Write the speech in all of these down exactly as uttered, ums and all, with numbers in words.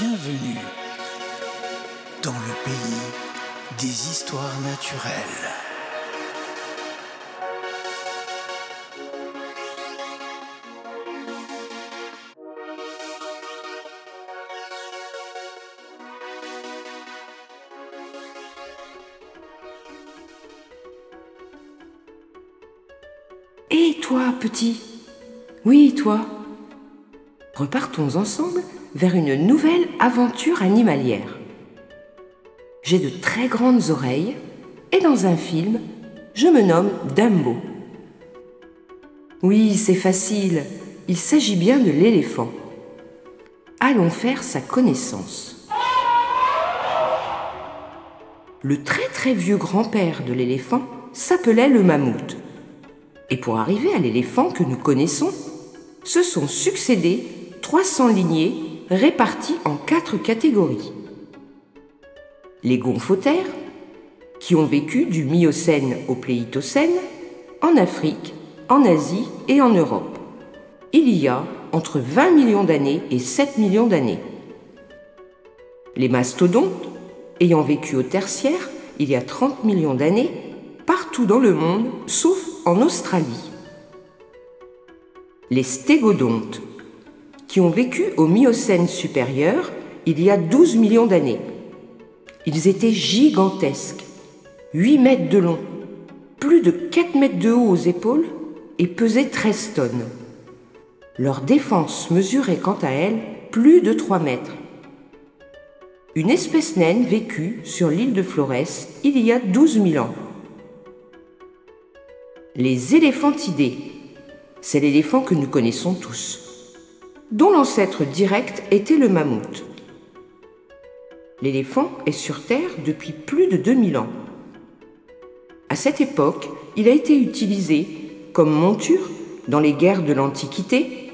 Bienvenue dans le pays des histoires naturelles. Et toi, petit? Oui, toi. Repartons ensemble vers une nouvelle aventure animalière. J'ai de très grandes oreilles et dans un film, je me nomme Dumbo. Oui, c'est facile, il s'agit bien de l'éléphant. Allons faire sa connaissance. Le très très vieux grand-père de l'éléphant s'appelait le mammouth. Et pour arriver à l'éléphant que nous connaissons, se sont succédé trois cents lignées réparties en quatre catégories. Les gomphotères, qui ont vécu du Miocène au Pléistocène, en Afrique, en Asie et en Europe. Il y a entre vingt millions d'années et sept millions d'années. Les mastodontes, ayant vécu au Tertiaire il y a trente millions d'années, partout dans le monde, sauf en Australie. Les stégodontes, qui ont vécu au Miocène supérieur il y a douze millions d'années. Ils étaient gigantesques, huit mètres de long, plus de quatre mètres de haut aux épaules et pesaient treize tonnes. Leur défense mesurait quant à elle plus de trois mètres. Une espèce naine vécut sur l'île de Flores il y a douze mille ans. Les éléphantidés, c'est l'éléphant que nous connaissons tous, dont l'ancêtre direct était le mammouth. L'éléphant est sur Terre depuis plus de deux mille ans. À cette époque, il a été utilisé comme monture dans les guerres de l'Antiquité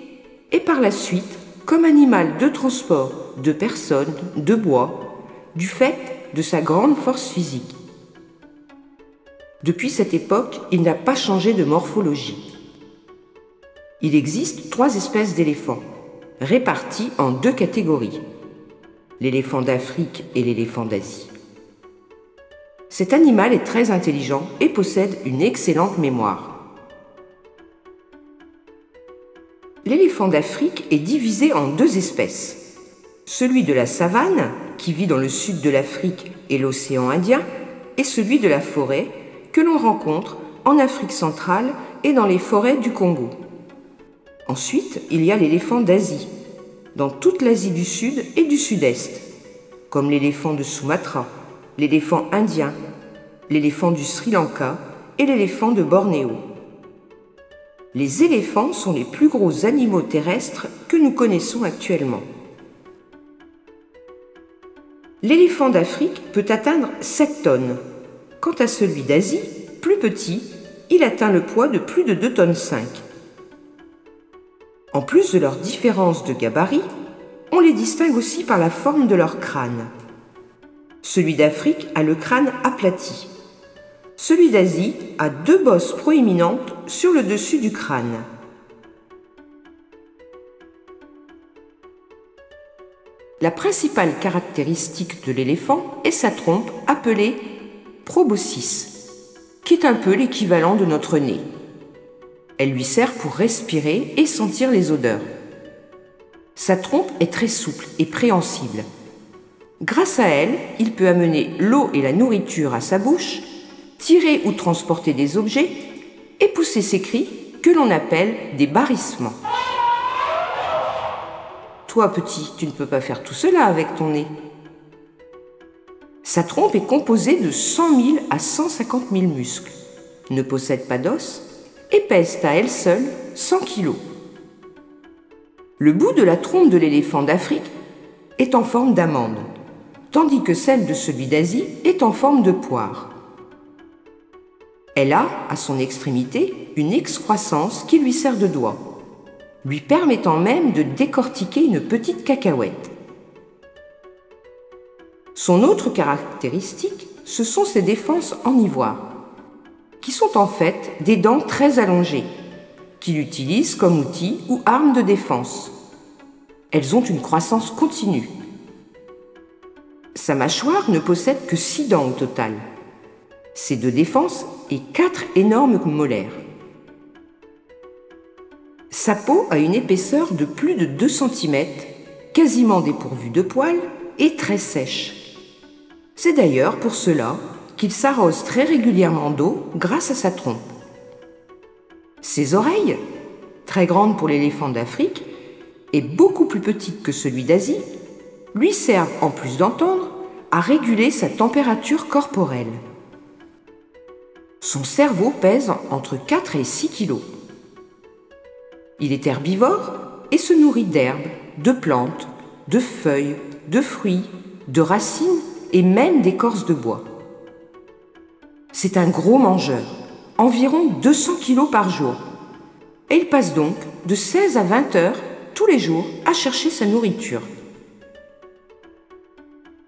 et par la suite comme animal de transport de personnes, de bois, du fait de sa grande force physique. Depuis cette époque, il n'a pas changé de morphologie. Il existe trois espèces d'éléphants, répartis en deux catégories, l'éléphant d'Afrique et l'éléphant d'Asie. Cet animal est très intelligent et possède une excellente mémoire. L'éléphant d'Afrique est divisé en deux espèces, celui de la savane, qui vit dans le sud de l'Afrique et l'océan Indien, et celui de la forêt, que l'on rencontre en Afrique centrale et dans les forêts du Congo. Ensuite, il y a l'éléphant d'Asie, dans toute l'Asie du Sud et du Sud-Est, comme l'éléphant de Sumatra, l'éléphant indien, l'éléphant du Sri Lanka et l'éléphant de Bornéo. Les éléphants sont les plus gros animaux terrestres que nous connaissons actuellement. L'éléphant d'Afrique peut atteindre sept tonnes. Quant à celui d'Asie, plus petit, il atteint le poids de plus de deux virgule cinq tonnes. En plus de leurs différences de gabarit, on les distingue aussi par la forme de leur crâne. Celui d'Afrique a le crâne aplati. Celui d'Asie a deux bosses proéminentes sur le dessus du crâne. La principale caractéristique de l'éléphant est sa trompe appelée proboscis, qui est un peu l'équivalent de notre nez. Elle lui sert pour respirer et sentir les odeurs. Sa trompe est très souple et préhensible. Grâce à elle, il peut amener l'eau et la nourriture à sa bouche, tirer ou transporter des objets et pousser ses cris que l'on appelle des barrissements. Toi, petit, tu ne peux pas faire tout cela avec ton nez. Sa trompe est composée de cent mille à cent cinquante mille muscles, ne possède pas d'os et pèse à elle seule cent kilos. Le bout de la trompe de l'éléphant d'Afrique est en forme d'amande, tandis que celle de celui d'Asie est en forme de poire. Elle a, à son extrémité, une excroissance qui lui sert de doigt, lui permettant même de décortiquer une petite cacahuète. Son autre caractéristique, ce sont ses défenses en ivoire, qui sont en fait des dents très allongées, qu'il utilise comme outil ou arme de défense. Elles ont une croissance continue, Sa mâchoire ne possède que six dents au total, ses deux défenses et quatre énormes molaires. Sa peau a une épaisseur de plus de deux centimètres, quasiment dépourvue de poils et très sèche. C'est d'ailleurs pour cela qu'il s'arrose très régulièrement d'eau grâce à sa trompe. Ses oreilles, très grandes pour l'éléphant d'Afrique et beaucoup plus petites que celui d'Asie, lui servent, en plus d'entendre, à réguler sa température corporelle. Son cerveau pèse entre quatre et six kilos. Il est herbivore et se nourrit d'herbes, de plantes, de feuilles, de fruits, de racines et même d'écorces de bois. C'est un gros mangeur, environ deux cents kilos par jour, et il passe donc de seize à vingt heures tous les jours à chercher sa nourriture.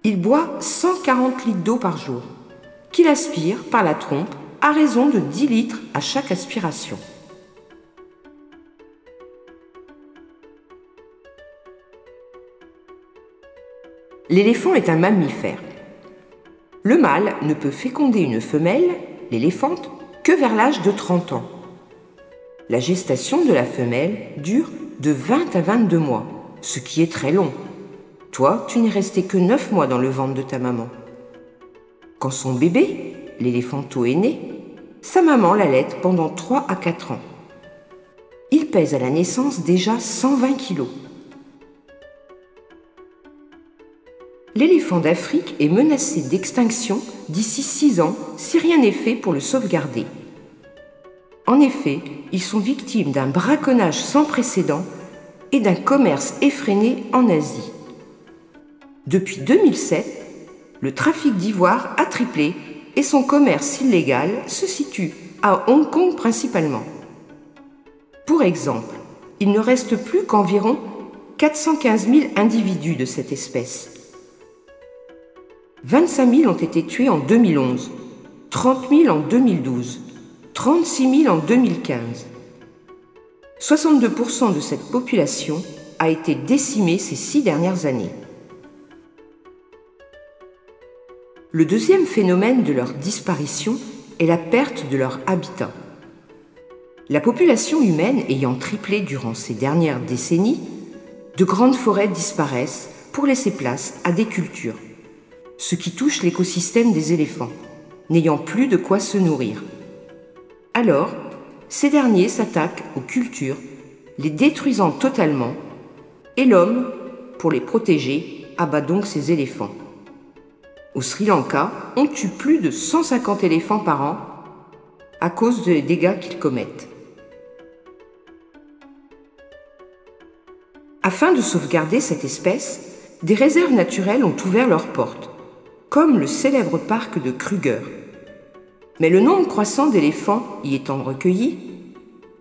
Il boit cent quarante litres d'eau par jour, qu'il aspire par la trompe à raison de dix litres à chaque aspiration. L'éléphant est un mammifère. Le mâle ne peut féconder une femelle, l'éléphante, que vers l'âge de trente ans. La gestation de la femelle dure de vingt à vingt-deux mois, ce qui est très long. Toi, tu n'es resté que neuf mois dans le ventre de ta maman. Quand son bébé, l'éléphanto, est né, sa maman l'allait pendant trois à quatre ans. Il pèse à la naissance déjà cent vingt kilos. L'éléphant d'Afrique est menacé d'extinction d'ici six ans si rien n'est fait pour le sauvegarder. En effet, ils sont victimes d'un braconnage sans précédent et d'un commerce effréné en Asie. Depuis deux mille sept, le trafic d'ivoire a triplé et son commerce illégal se situe à Hong Kong principalement. Pour exemple, il ne reste plus qu'environ quatre cent quinze mille individus de cette espèce. vingt-cinq mille ont été tués en deux mille onze, trente mille en deux mille douze, trente-six mille en deux mille quinze. soixante-deux pour cent de cette population a été décimée ces six dernières années. Le deuxième phénomène de leur disparition est la perte de leur habitat. La population humaine ayant triplé durant ces dernières décennies, de grandes forêts disparaissent pour laisser place à des cultures, ce qui touche l'écosystème des éléphants, n'ayant plus de quoi se nourrir. Alors, ces derniers s'attaquent aux cultures, les détruisant totalement, et l'homme, pour les protéger, abat donc ces éléphants. Au Sri Lanka, on tue plus de cent cinquante éléphants par an à cause des dégâts qu'ils commettent. Afin de sauvegarder cette espèce, des réserves naturelles ont ouvert leurs portes, comme le célèbre parc de Kruger. Mais le nombre croissant d'éléphants y étant recueilli,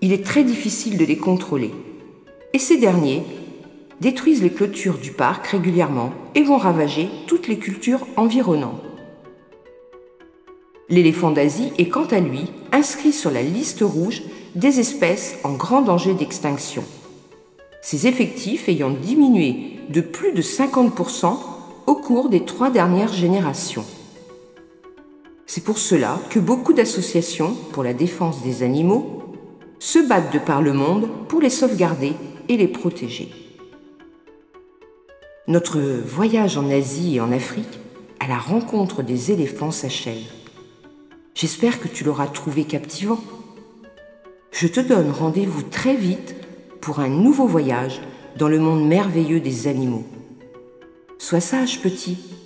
il est très difficile de les contrôler. Et ces derniers détruisent les clôtures du parc régulièrement et vont ravager toutes les cultures environnantes. L'éléphant d'Asie est quant à lui inscrit sur la liste rouge des espèces en grand danger d'extinction, ses effectifs ayant diminué de plus de cinquante pour cent au cours des trois dernières générations. C'est pour cela que beaucoup d'associations pour la défense des animaux se battent de par le monde pour les sauvegarder et les protéger. Notre voyage en Asie et en Afrique à la rencontre des éléphants s'achève. J'espère que tu l'auras trouvé captivant. Je te donne rendez-vous très vite pour un nouveau voyage dans le monde merveilleux des animaux. Sois sage, petit.